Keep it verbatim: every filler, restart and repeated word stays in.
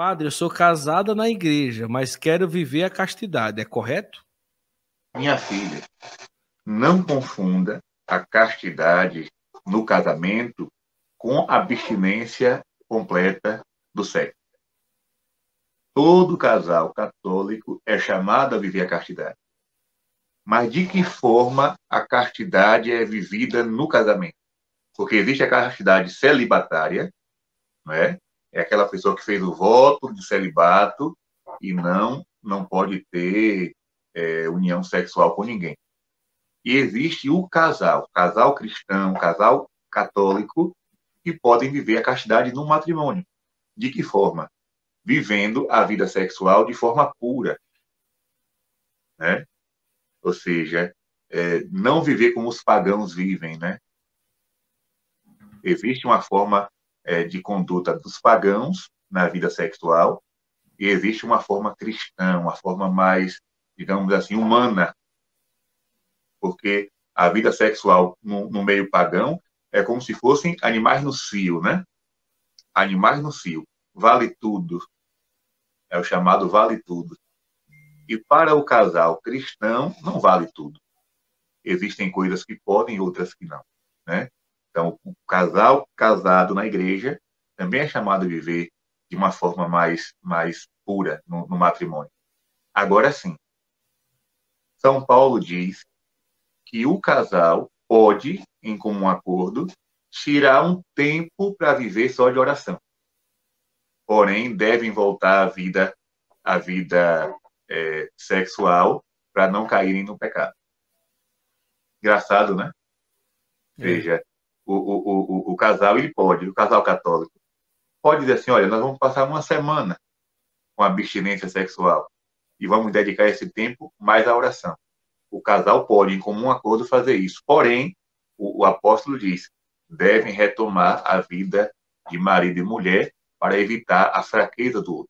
Padre, eu sou casada na igreja, mas quero viver a castidade, é correto? Minha filha, não confunda a castidade no casamento com a abstinência completa do sexo. Todo casal católico é chamado a viver a castidade. Mas de que forma a castidade é vivida no casamento? Porque existe a castidade celibatária, não é? É aquela pessoa que fez o voto de celibato e não, não pode ter é, união sexual com ninguém. E existe o casal, casal cristão, casal católico, que podem viver a castidade no matrimônio. De que forma? Vivendo a vida sexual de forma pura, né? Ou seja, é, não viver como os pagãos vivem, né? Existe uma forma é, de conduta dos pagãos na vida sexual e existe uma forma cristã, uma forma mais, digamos assim, humana. Porque a vida sexual no, no meio pagão é como se fossem animais no cio, né? Animais no cio. Vale tudo. É o chamado vale tudo. E para o casal cristão, não vale tudo. Existem coisas que podem e outras que não, né? Então, o casal casado na igreja também é chamado a viver de uma forma mais, mais pura no, no matrimônio. Agora sim, São Paulo diz que o casal pode, em comum acordo, tirar um tempo para viver só de oração. Porém, devem voltar à vida, à vida É, sexual, para não caírem no pecado. Engraçado, né? É. Veja, o, o, o, o casal, ele pode, o casal católico, pode dizer assim, olha, nós vamos passar uma semana com abstinência sexual e vamos dedicar esse tempo mais à oração. O casal pode, em comum acordo, fazer isso. Porém, o, o apóstolo diz, devem retomar a vida de marido e mulher para evitar a fraqueza do outro.